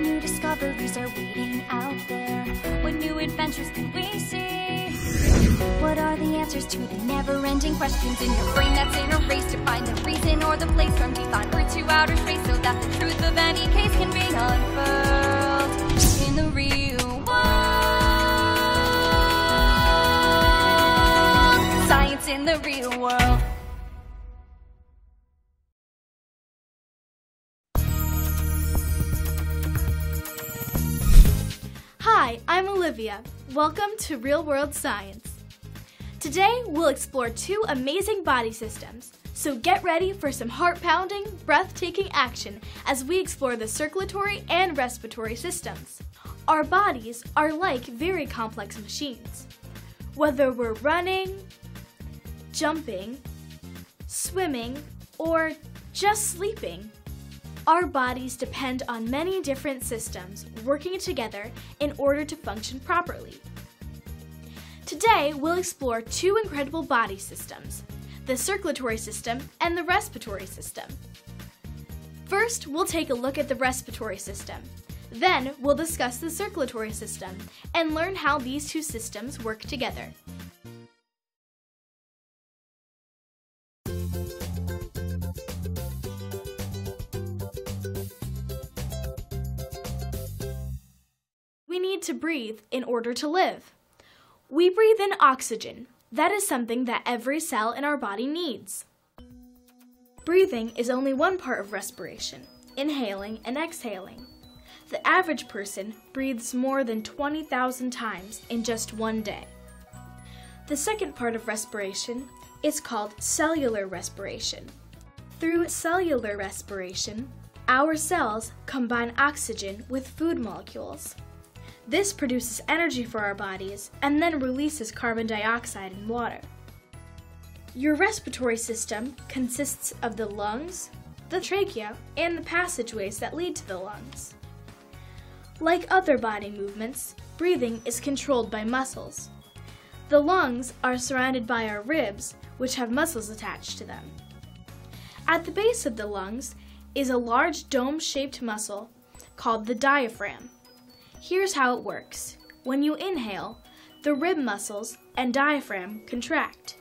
new discoveries are waiting out there. What new adventures can we see? What are the answers to the never-ending questions in your brain that's in a race to find the reason or the place from beyond Earth to outer space, so that the truth of any case can be unfurled in the real world. Science in the real world. Hi, I'm Olivia. Welcome to Real World Science. Today, we'll explore two amazing body systems, so get ready for some heart-pounding, breath-taking action as we explore the circulatory and respiratory systems. Our bodies are like very complex machines. Whether we're running, jumping, swimming, or just sleeping, our bodies depend on many different systems working together in order to function properly. Today, we'll explore two incredible body systems, the circulatory system and the respiratory system. First, we'll take a look at the respiratory system. Then, we'll discuss the circulatory system and learn how these two systems work together. To breathe in order to live. We breathe in oxygen. That is something that every cell in our body needs. Breathing is only one part of respiration, inhaling and exhaling. The average person breathes more than 20,000 times in just one day. The second part of respiration is called cellular respiration. Through cellular respiration, our cells combine oxygen with food molecules. This produces energy for our bodies and then releases carbon dioxide and water. Your respiratory system consists of the lungs, the trachea, and the passageways that lead to the lungs. Like other body movements, breathing is controlled by muscles. The lungs are surrounded by our ribs, which have muscles attached to them. At the base of the lungs is a large dome-shaped muscle called the diaphragm. Here's how it works. When you inhale, the rib muscles and diaphragm contract.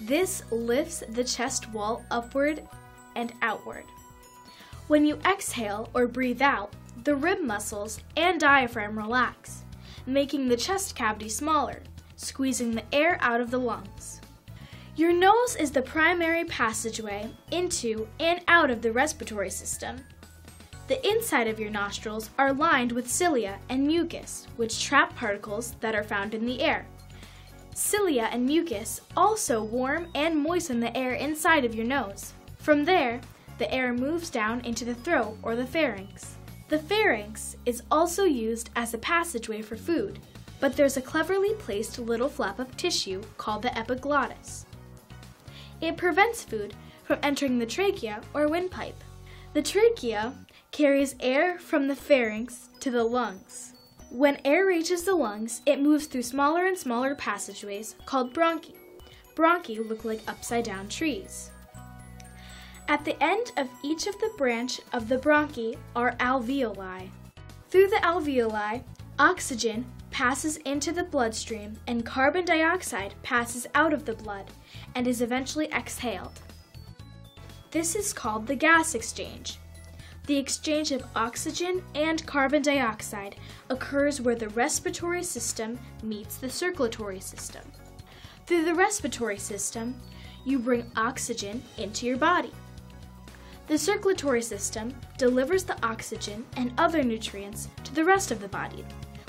This lifts the chest wall upward and outward. When you exhale or breathe out, the rib muscles and diaphragm relax, making the chest cavity smaller, squeezing the air out of the lungs. Your nose is the primary passageway into and out of the respiratory system. The inside of your nostrils are lined with cilia and mucus, which trap particles that are found in the air. Cilia and mucus also warm and moisten the air inside of your nose. From there, the air moves down into the throat or the pharynx. The pharynx is also used as a passageway for food, but there's a cleverly placed little flap of tissue called the epiglottis. It prevents food from entering the trachea or windpipe. The trachea carries air from the pharynx to the lungs. When air reaches the lungs, it moves through smaller and smaller passageways called bronchi. Bronchi look like upside-down trees. At the end of each of the branch of the bronchi are alveoli. Through the alveoli, oxygen passes into the bloodstream and carbon dioxide passes out of the blood and is eventually exhaled. This is called the gas exchange. The exchange of oxygen and carbon dioxide occurs where the respiratory system meets the circulatory system. Through the respiratory system, you bring oxygen into your body. The circulatory system delivers the oxygen and other nutrients to the rest of the body.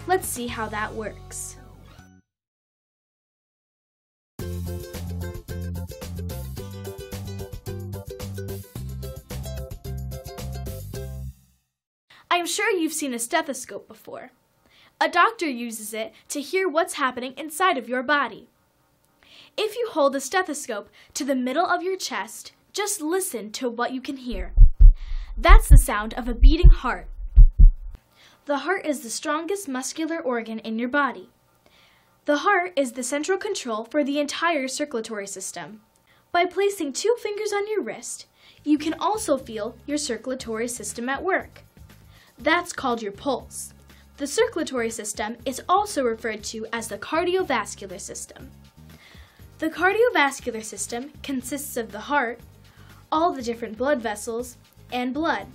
Let's see how that works. I'm sure you've seen a stethoscope before. A doctor uses it to hear what's happening inside of your body. If you hold a stethoscope to the middle of your chest, just listen to what you can hear. That's the sound of a beating heart. The heart is the strongest muscular organ in your body. The heart is the central control for the entire circulatory system. By placing two fingers on your wrist, you can also feel your circulatory system at work. That's called your pulse. The circulatory system is also referred to as the cardiovascular system. The cardiovascular system consists of the heart, all the different blood vessels, and blood.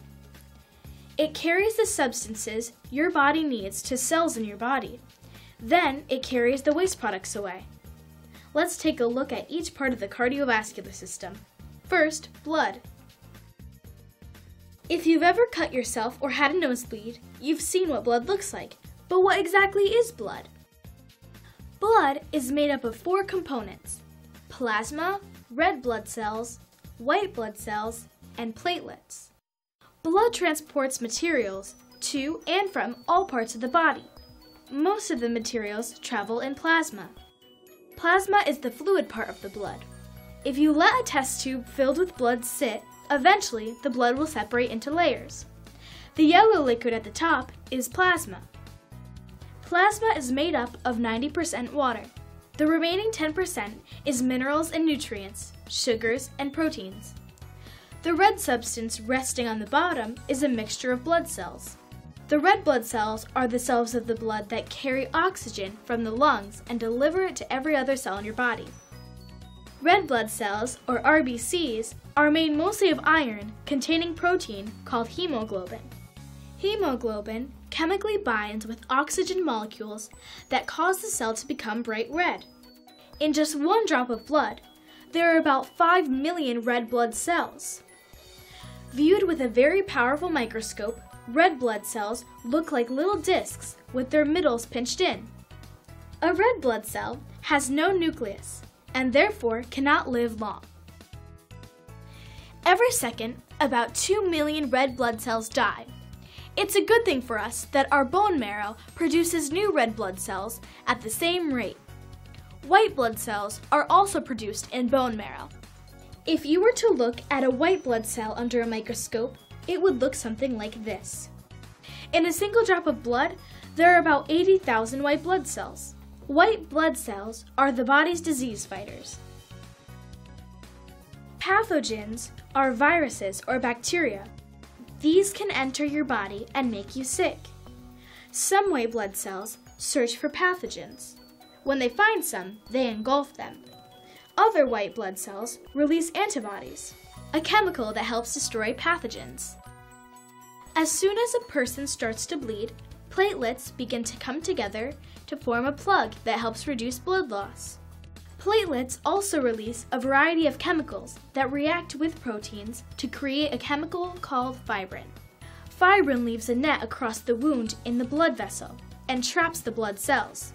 It carries the substances your body needs to cells in your body. Then it carries the waste products away. Let's take a look at each part of the cardiovascular system. First, blood. If you've ever cut yourself or had a nosebleed, you've seen what blood looks like. But what exactly is blood? Blood is made up of four components: plasma, red blood cells, white blood cells, and platelets. Blood transports materials to and from all parts of the body. Most of the materials travel in plasma. Plasma is the fluid part of the blood. If you let a test tube filled with blood sit, eventually the blood will separate into layers. The yellow liquid at the top is plasma. Plasma is made up of 90% water. The remaining 10% is minerals and nutrients, sugars, and proteins. The red substance resting on the bottom is a mixture of blood cells. The red blood cells are the cells of the blood that carry oxygen from the lungs and deliver it to every other cell in your body. Red blood cells, or RBCs, are made mostly of iron containing protein called hemoglobin. Hemoglobin chemically binds with oxygen molecules that cause the cell to become bright red. In just one drop of blood, there are about 5 million red blood cells. Viewed with a very powerful microscope, red blood cells look like little discs with their middles pinched in. A red blood cell has no nucleus, and therefore cannot live long. Every second, about 2 million red blood cells die. It's a good thing for us that our bone marrow produces new red blood cells at the same rate. White blood cells are also produced in bone marrow. If you were to look at a white blood cell under a microscope, it would look something like this. In a single drop of blood, there are about 80,000 white blood cells. White blood cells are the body's disease fighters. Pathogens are viruses or bacteria. These can enter your body and make you sick. Some white blood cells search for pathogens. When they find some, they engulf them. Other white blood cells release antibodies, a chemical that helps destroy pathogens. As soon as a person starts to bleed, platelets begin to come together to form a plug that helps reduce blood loss. Platelets also release a variety of chemicals that react with proteins to create a chemical called fibrin. Fibrin leaves a net across the wound in the blood vessel and traps the blood cells.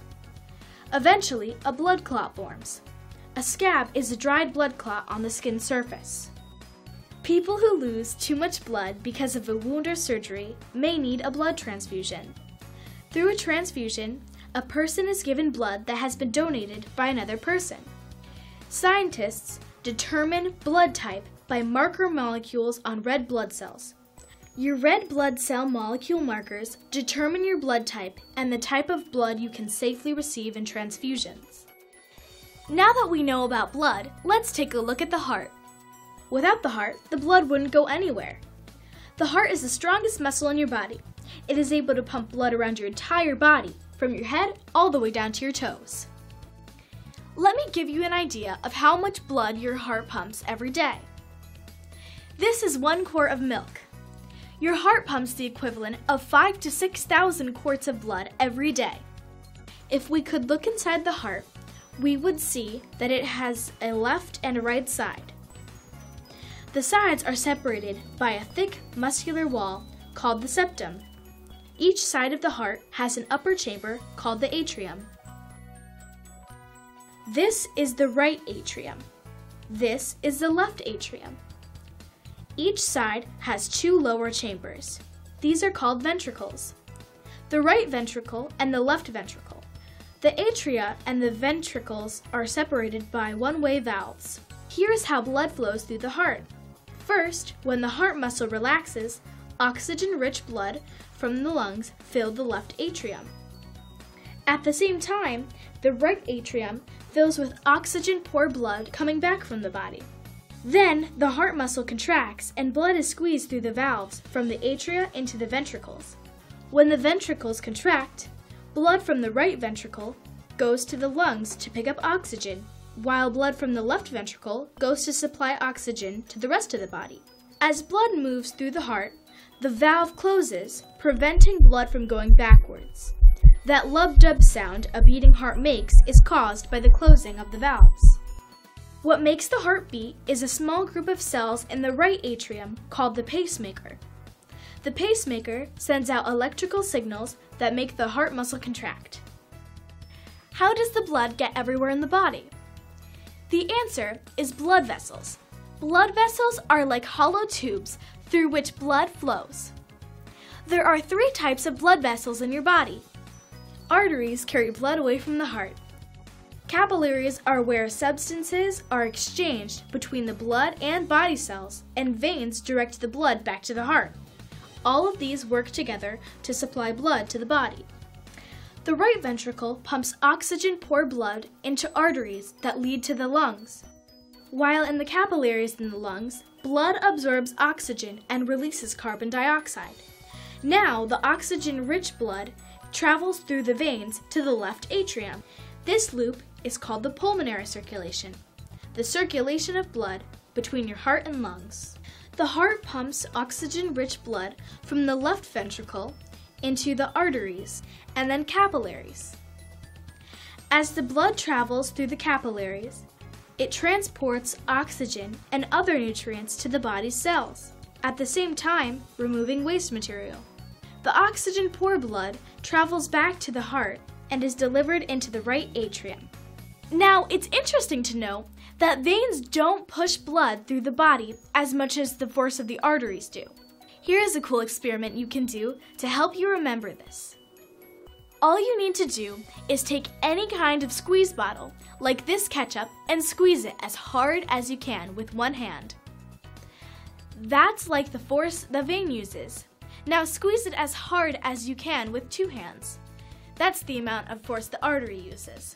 Eventually, a blood clot forms. A scab is a dried blood clot on the skin surface. People who lose too much blood because of a wound or surgery may need a blood transfusion. Through a transfusion, a person is given blood that has been donated by another person. Scientists determine blood type by marker molecules on red blood cells. Your red blood cell molecule markers determine your blood type and the type of blood you can safely receive in transfusions. Now that we know about blood, let's take a look at the heart. Without the heart, the blood wouldn't go anywhere. The heart is the strongest muscle in your body. It is able to pump blood around your entire body, from your head all the way down to your toes. Let me give you an idea of how much blood your heart pumps every day. This is 1 quart of milk. Your heart pumps the equivalent of 5,000 to 6,000 quarts of blood every day. If we could look inside the heart, we would see that it has a left and a right side. The sides are separated by a thick muscular wall called the septum. Each side of the heart has an upper chamber called the atrium. This is the right atrium. This is the left atrium. Each side has 2 lower chambers. These are called ventricles. The right ventricle and the left ventricle. The atria and the ventricles are separated by one-way valves. Here is how blood flows through the heart. First, when the heart muscle relaxes, oxygen-rich blood from the lungs fill the left atrium. At the same time, the right atrium fills with oxygen-poor blood coming back from the body. Then, the heart muscle contracts and blood is squeezed through the valves from the atria into the ventricles. When the ventricles contract, blood from the right ventricle goes to the lungs to pick up oxygen, while blood from the left ventricle goes to supply oxygen to the rest of the body. As blood moves through the heart, the valve closes, preventing blood from going backwards. That lub-dub sound a beating heart makes is caused by the closing of the valves. What makes the heart beat is a small group of cells in the right atrium called the pacemaker. The pacemaker sends out electrical signals that make the heart muscle contract. How does the blood get everywhere in the body? The answer is blood vessels. Blood vessels are like hollow tubes through which blood flows. There are three types of blood vessels in your body. Arteries carry blood away from the heart. Capillaries are where substances are exchanged between the blood and body cells, and veins direct the blood back to the heart. All of these work together to supply blood to the body. The right ventricle pumps oxygen-poor blood into arteries that lead to the lungs. While in the capillaries in the lungs, blood absorbs oxygen and releases carbon dioxide. Now the oxygen-rich blood travels through the veins to the left atrium. This loop is called the pulmonary circulation, the circulation of blood between your heart and lungs. The heart pumps oxygen-rich blood from the left ventricle into the arteries and then capillaries. As the blood travels through the capillaries, it transports oxygen and other nutrients to the body's cells, at the same time removing waste material. The oxygen-poor blood travels back to the heart and is delivered into the right atrium. Now, it's interesting to know that veins don't push blood through the body as much as the force of the arteries do. Here is a cool experiment you can do to help you remember this. All you need to do is take any kind of squeeze bottle, like this ketchup, and squeeze it as hard as you can with one hand. That's like the force the vein uses. Now squeeze it as hard as you can with two hands. That's the amount of force the artery uses.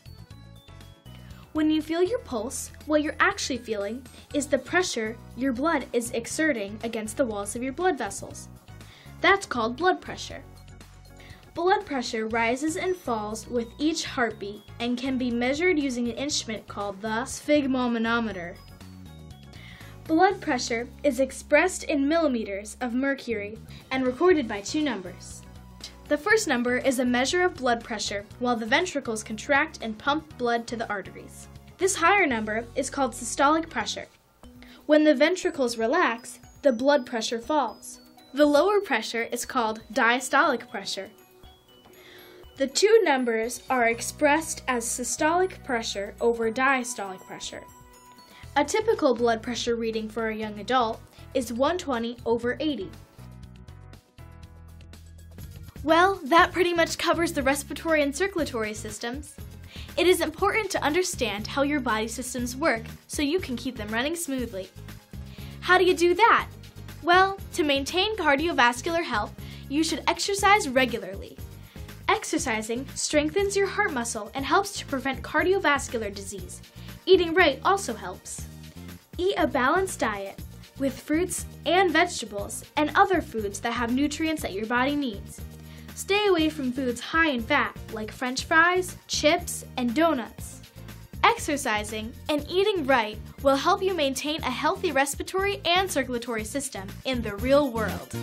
When you feel your pulse, what you're actually feeling is the pressure your blood is exerting against the walls of your blood vessels. That's called blood pressure. Blood pressure rises and falls with each heartbeat and can be measured using an instrument called the sphygmomanometer. Blood pressure is expressed in millimeters of mercury and recorded by two numbers. The first number is a measure of blood pressure while the ventricles contract and pump blood to the arteries. This higher number is called systolic pressure. When the ventricles relax, the blood pressure falls. The lower pressure is called diastolic pressure. The two numbers are expressed as systolic pressure over diastolic pressure. A typical blood pressure reading for a young adult is 120 over 80. Well, that pretty much covers the respiratory and circulatory systems. It is important to understand how your body systems work so you can keep them running smoothly. How do you do that? Well, to maintain cardiovascular health, you should exercise regularly. Exercising strengthens your heart muscle and helps to prevent cardiovascular disease. Eating right also helps. Eat a balanced diet with fruits and vegetables and other foods that have nutrients that your body needs. Stay away from foods high in fat like French fries, chips, and donuts. Exercising and eating right will help you maintain a healthy respiratory and circulatory system in the real world.